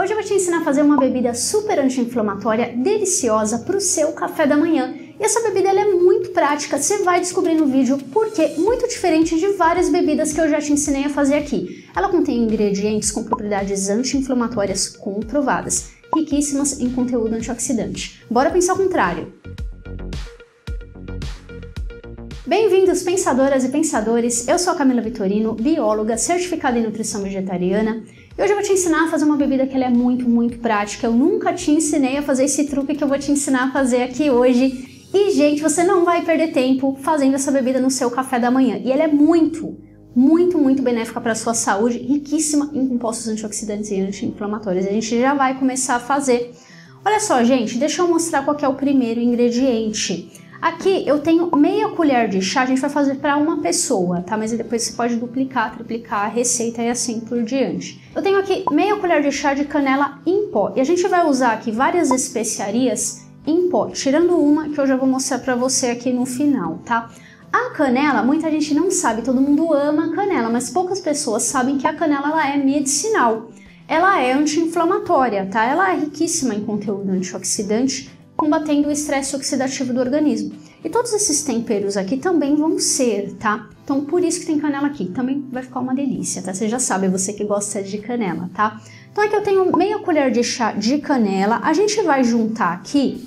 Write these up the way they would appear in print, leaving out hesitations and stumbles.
Hoje eu vou te ensinar a fazer uma bebida super anti-inflamatória, deliciosa para o seu café da manhã. E essa bebida ela é muito prática, você vai descobrir no vídeo porque é muito diferente de várias bebidas que eu já te ensinei a fazer aqui. Ela contém ingredientes com propriedades anti-inflamatórias comprovadas, riquíssimas em conteúdo antioxidante. Bora pensar ao contrário! Bem-vindos, pensadoras e pensadores! Eu sou a Camila Victorino, bióloga, certificada em nutrição vegetariana. E hoje eu vou te ensinar a fazer uma bebida que ela é muito prática. Eu nunca te ensinei a fazer esse truque que eu vou te ensinar a fazer aqui hoje. E, gente, você não vai perder tempo fazendo essa bebida no seu café da manhã. E ela é muito benéfica para a sua saúde, riquíssima em compostos antioxidantes e anti-inflamatórios. A gente já vai começar a fazer. Olha só, gente, deixa eu mostrar qual que é o primeiro ingrediente. Aqui eu tenho meia colher de chá, a gente vai fazer para uma pessoa, tá? Mas depois você pode duplicar, triplicar a receita e assim por diante. Eu tenho aqui meia colher de chá de canela em pó. E a gente vai usar aqui várias especiarias em pó, tirando uma que eu já vou mostrar para você aqui no final, tá? A canela, muita gente não sabe, todo mundo ama a canela, mas poucas pessoas sabem que a canela ela é medicinal. Ela é anti-inflamatória, tá? Ela é riquíssima em conteúdo antioxidante, combatendo o estresse oxidativo do organismo. E todos esses temperos aqui também vão ser, tá? Então, por isso que tem canela aqui. Também vai ficar uma delícia, tá? Você já sabe, você que gosta de canela, tá? Então, aqui eu tenho meia colher de chá de canela. A gente vai juntar aqui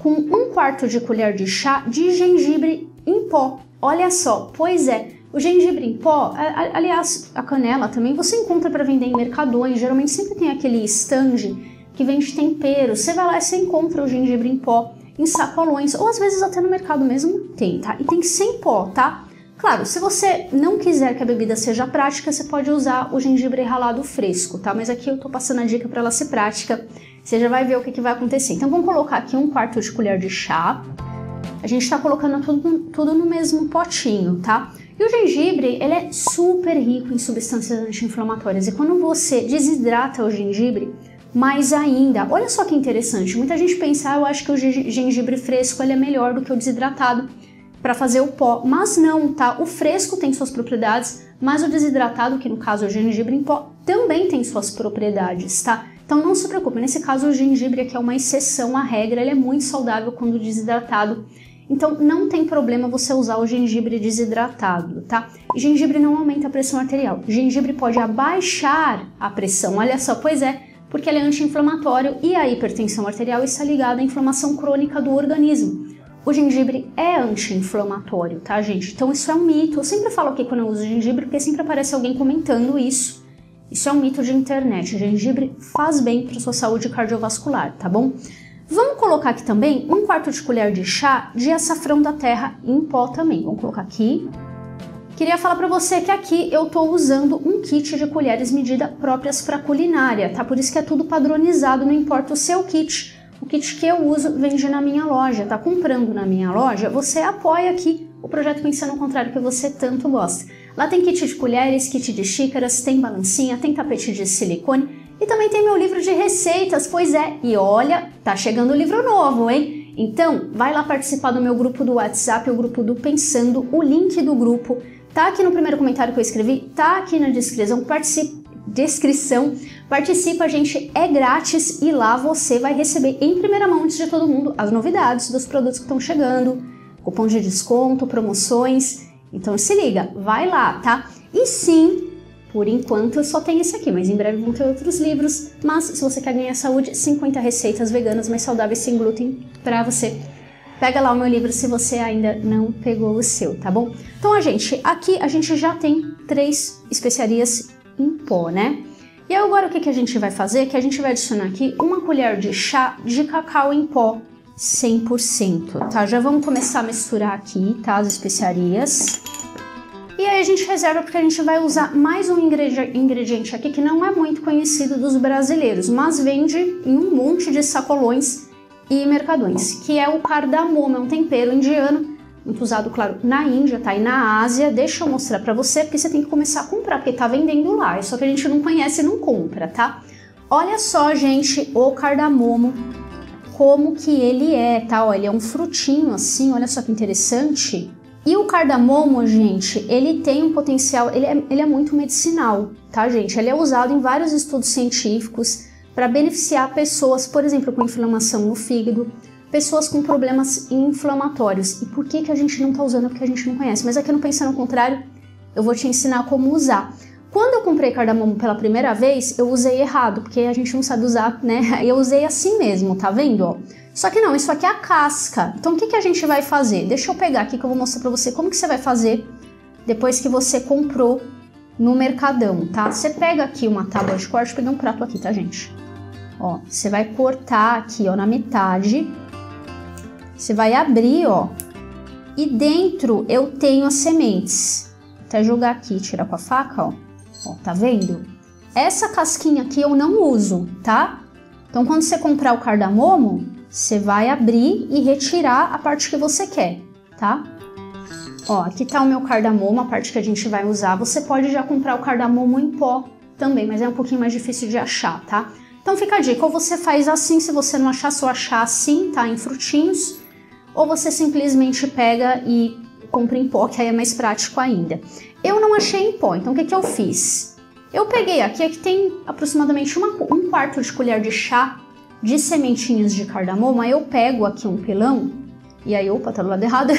com 1/4 de colher de chá de gengibre em pó. Olha só, pois é. O gengibre em pó, aliás, a canela também, você encontra para vender em mercadões. Geralmente sempre tem aquele stand que vende tempero, você vai lá e você encontra o gengibre em pó em sacolões, ou às vezes até no mercado mesmo tem, tá? E tem sem pó, tá? Claro, se você não quiser que a bebida seja prática, você pode usar o gengibre ralado fresco, tá? Mas aqui eu tô passando a dica para ela ser prática, você já vai ver o que vai acontecer. Então vamos colocar aqui 1/4 de colher de chá, a gente tá colocando tudo no mesmo potinho, tá? E o gengibre, ele é super rico em substâncias anti-inflamatórias, e quando você desidrata o gengibre, mais ainda, olha só que interessante, muita gente pensa, eu acho que o gengibre fresco ele é melhor do que o desidratado para fazer o pó, mas não, tá? O fresco tem suas propriedades, mas o desidratado, que no caso é o gengibre em pó, também tem suas propriedades, tá? Então não se preocupe, nesse caso o gengibre aqui é uma exceção à regra, ele é muito saudável quando desidratado, então não tem problema você usar o gengibre desidratado, tá? E gengibre não aumenta a pressão arterial, gengibre pode abaixar a pressão, olha só, pois é, porque ele é anti-inflamatório e a hipertensão arterial está ligada à inflamação crônica do organismo. O gengibre é anti-inflamatório, tá, gente? Então isso é um mito. Eu sempre falo aqui quando eu uso gengibre, porque sempre aparece alguém comentando isso. Isso é um mito de internet. O gengibre faz bem para sua saúde cardiovascular, tá bom? Vamos colocar aqui também 1/4 de colher de chá de açafrão da terra em pó também. Vamos colocar aqui. Queria falar para você que aqui eu tô usando um kit de colheres medida próprias para culinária, tá? Por isso que é tudo padronizado, não importa o seu kit. O kit que eu uso vende na minha loja, tá? Comprando na minha loja, você apoia aqui o projeto Pensando ao Contrário que você tanto gosta. Lá tem kit de colheres, kit de xícaras, tem balancinha, tem tapete de silicone e também tem meu livro de receitas, pois é. E olha, tá chegando o livro novo, hein? Então, vai lá participar do meu grupo do WhatsApp, o grupo do Pensando, o link do grupo tá aqui no primeiro comentário que eu escrevi, tá aqui na descrição, participa, gente, é grátis e lá você vai receber em primeira mão, antes de todo mundo, as novidades dos produtos que estão chegando, cupom de desconto, promoções, então se liga, vai lá, tá? E sim, por enquanto eu só tenho esse aqui, mas em breve vão ter outros livros, mas se você quer ganhar saúde, 50 receitas veganas mais saudáveis sem glúten pra você. Pega lá o meu livro se você ainda não pegou o seu, tá bom? Então, gente, aqui a gente já tem 3 especiarias em pó, né? E agora o que a gente vai fazer? Que a gente vai adicionar aqui 1 colher de chá de cacau em pó, 100%, tá? Já vamos começar a misturar aqui, tá? As especiarias. E aí a gente reserva porque a gente vai usar mais um ingrediente aqui que não é muito conhecido dos brasileiros, mas vende em um monte de sacolões e mercadões, que é o cardamomo, é um tempero indiano, muito usado, claro, na Índia, tá? E na Ásia. Deixa eu mostrar pra você, porque você tem que começar a comprar, porque tá vendendo lá, é só que a gente não conhece e não compra, tá? Olha só, gente, o cardamomo, como que ele é, tá? Ó, ele é um frutinho assim, olha só que interessante. E o cardamomo, gente, ele tem um potencial, ele é muito medicinal, tá, gente? Ele é usado em vários estudos científicos, para beneficiar pessoas, por exemplo, com inflamação no fígado, pessoas com problemas inflamatórios. E por que que a gente não está usando? Porque a gente não conhece. Mas aqui no Pensando ao Contrário, eu vou te ensinar como usar. Quando eu comprei cardamomo pela primeira vez, eu usei errado, porque a gente não sabe usar, né? Eu usei assim mesmo, tá vendo? Ó. Só que não, isso aqui é a casca. Então o que que a gente vai fazer? Deixa eu pegar aqui que eu vou mostrar pra você como que você vai fazer depois que você comprou no mercadão, tá? Você pega aqui uma tábua de corte, peguei um prato aqui, tá, gente? Ó, você vai cortar aqui, ó, na metade. Você vai abrir, ó, e dentro eu tenho as sementes. Vou até jogar aqui, tirar com a faca, ó. Ó, tá vendo? Essa casquinha aqui eu não uso, tá? Então, quando você comprar o cardamomo, você vai abrir e retirar a parte que você quer, tá? Ó, aqui tá o meu cardamomo, a parte que a gente vai usar. Você pode já comprar o cardamomo em pó também, mas é um pouquinho mais difícil de achar, tá? Então, fica a dica. Ou você faz assim, se você não achar, só achar assim, tá? Em frutinhos. Ou você simplesmente pega e compra em pó, que aí é mais prático ainda. Eu não achei em pó, então o que que eu fiz? Eu peguei aqui tem aproximadamente um quarto de colher de chá de sementinhas de cardamomo, aí eu pego aqui um pilão, e aí, opa, tá do lado errado,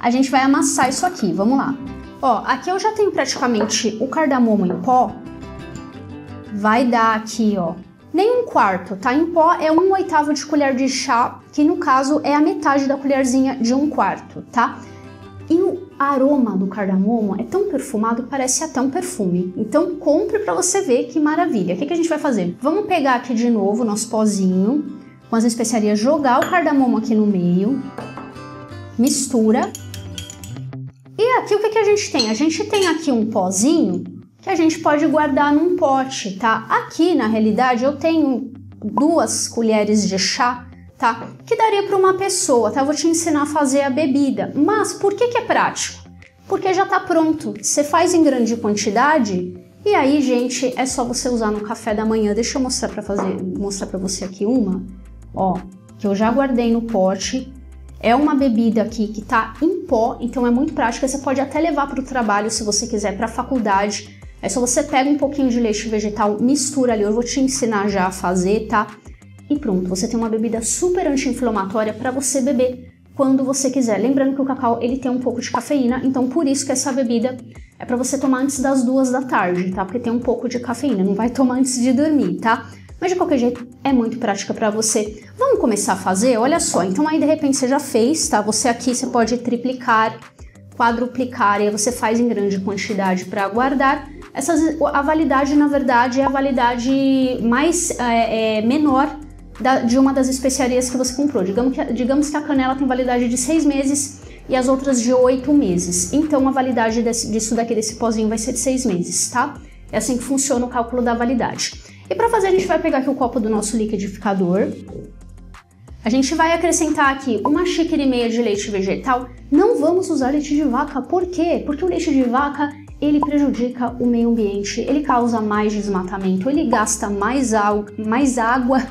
a gente vai amassar isso aqui, vamos lá. Ó, aqui eu já tenho praticamente o cardamomo em pó, vai dar aqui, ó, nem um quarto, tá? Em pó é 1/8 de colher de chá, que no caso é a metade da colherzinha de um quarto, tá? E o aroma do cardamomo é tão perfumado que parece até um perfume. Então compre para você ver que maravilha. O que que a gente vai fazer? Vamos pegar aqui de novo o nosso pozinho, com as especiarias, jogar o cardamomo aqui no meio, mistura. E aqui o que que a gente tem? A gente tem aqui um pozinho que a gente pode guardar num pote, tá? Aqui, na realidade, eu tenho 2 colheres de chá, tá? Que daria para uma pessoa, tá? Eu vou te ensinar a fazer a bebida. Mas por que que é prático? Porque já tá pronto. Você faz em grande quantidade e aí, gente, é só você usar no café da manhã. Deixa eu mostrar para você aqui uma, ó, que eu já guardei no pote. É uma bebida aqui que tá em pó, então é muito prática. Você pode até levar para o trabalho, se você quiser, para a faculdade. É só você pega um pouquinho de leite vegetal, mistura ali. Eu vou te ensinar já a fazer, tá? E pronto, você tem uma bebida super anti-inflamatória para você beber quando você quiser. Lembrando que o cacau, ele tem um pouco de cafeína, então por isso que essa bebida é para você tomar antes das 2 da tarde, tá? Porque tem um pouco de cafeína, não vai tomar antes de dormir, tá? Mas de qualquer jeito, é muito prática para você. Vamos começar a fazer? Olha só, então aí de repente você já fez, tá? Você aqui, você pode triplicar, quadruplicar, e aí você faz em grande quantidade para guardar. A validade, na verdade, é a validade mais menor de uma das especiarias que você comprou. Digamos que a canela tem validade de 6 meses e as outras de 8 meses. Então a validade disso daqui, desse pozinho, vai ser de 6 meses, tá? É assim que funciona o cálculo da validade. E para fazer, a gente vai pegar aqui o copo do nosso liquidificador. A gente vai acrescentar aqui 1,5 xícaras de leite vegetal. Não vamos usar leite de vaca. Por quê? Porque o leite de vaca, ele prejudica o meio ambiente, ele causa mais desmatamento, ele gasta mais água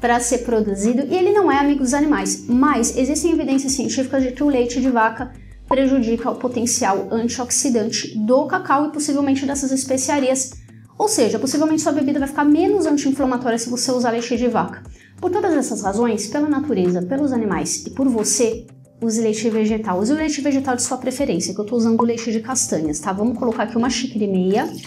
para ser produzido, e ele não é amigo dos animais, mas existem evidências científicas de que o leite de vaca prejudica o potencial antioxidante do cacau e possivelmente dessas especiarias, ou seja, possivelmente sua bebida vai ficar menos anti-inflamatória se você usar leite de vaca. Por todas essas razões, pela natureza, pelos animais e por você, use leite vegetal. Use o leite vegetal de sua preferência, que eu tô usando o leite de castanhas, tá? Vamos colocar aqui 1,5 xícaras.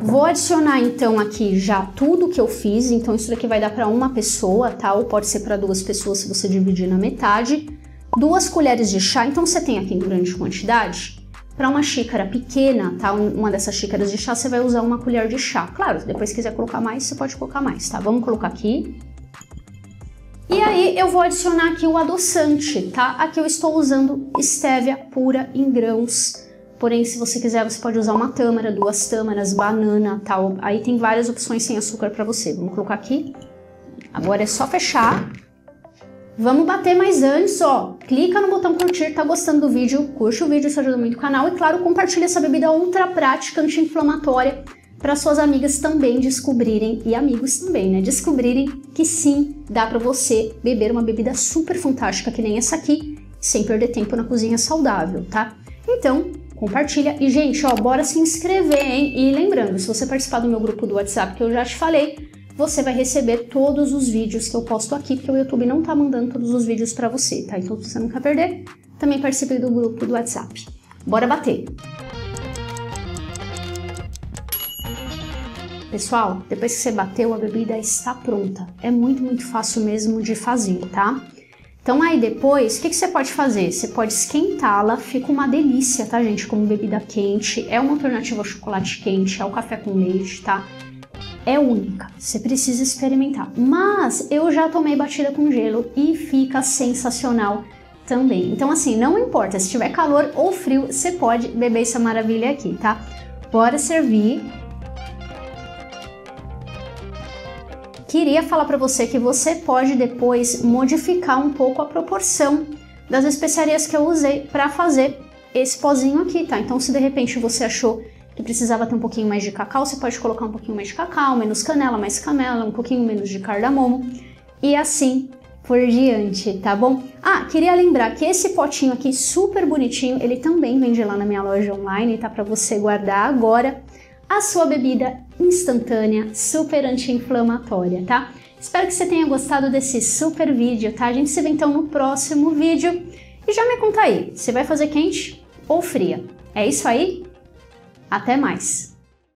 Vou adicionar então aqui já tudo que eu fiz, então isso daqui vai dar para uma pessoa, tá? Ou pode ser para 2 pessoas se você dividir na metade. 2 colheres de chá, então você tem aqui em grande quantidade. Para uma xícara pequena, tá? Uma dessas xícaras de chá, você vai usar 1 colher de chá. Claro, depois se quiser colocar mais, você pode colocar mais, tá? Vamos colocar aqui. E aí eu vou adicionar aqui o adoçante, tá? Aqui eu estou usando estévia pura em grãos. Porém, se você quiser, você pode usar uma tâmara, 2 tâmaras, banana, tal. Aí tem várias opções sem açúcar para você. Vamos colocar aqui. Agora é só fechar. Vamos bater, mas antes, ó, clica no botão curtir. Tá gostando do vídeo? Curte o vídeo, isso ajuda muito o canal. E claro, compartilha essa bebida ultra prática, anti-inflamatória, para suas amigas também descobrirem, e amigos também, né? Descobrirem que sim, dá para você beber uma bebida super fantástica que nem essa aqui, sem perder tempo na cozinha saudável, tá? Então, compartilha. E, gente, ó, bora se inscrever, hein? E lembrando, se você participar do meu grupo do WhatsApp, que eu já te falei, você vai receber todos os vídeos que eu posto aqui, porque o YouTube não tá mandando todos os vídeos pra você, tá? Então, se você não quer perder, também participe do grupo do WhatsApp. Bora bater! Pessoal, depois que você bateu, a bebida está pronta. É muito, muito fácil mesmo de fazer, tá? Então aí depois, o que você pode fazer? Você pode esquentá-la, fica uma delícia, tá, gente? Como bebida quente, é uma alternativa ao chocolate quente, ao café com leite, tá? É única, você precisa experimentar. Mas eu já tomei batida com gelo e fica sensacional também. Então assim, não importa se tiver calor ou frio, você pode beber essa maravilha aqui, tá? Bora servir. Queria falar para você que você pode depois modificar um pouco a proporção das especiarias que eu usei para fazer esse pozinho aqui, tá? Então, se de repente você achou que precisava ter um pouquinho mais de cacau, você pode colocar um pouquinho mais de cacau, menos canela, mais canela, um pouquinho menos de cardamomo e assim por diante, tá bom? Ah, queria lembrar que esse potinho aqui super bonitinho, ele também vende lá na minha loja online, tá? Para você guardar agora a sua bebida instantânea, super anti-inflamatória, tá? Espero que você tenha gostado desse super vídeo, tá? A gente se vê então no próximo vídeo. E já me conta aí, você vai fazer quente ou fria? É isso aí? Até mais!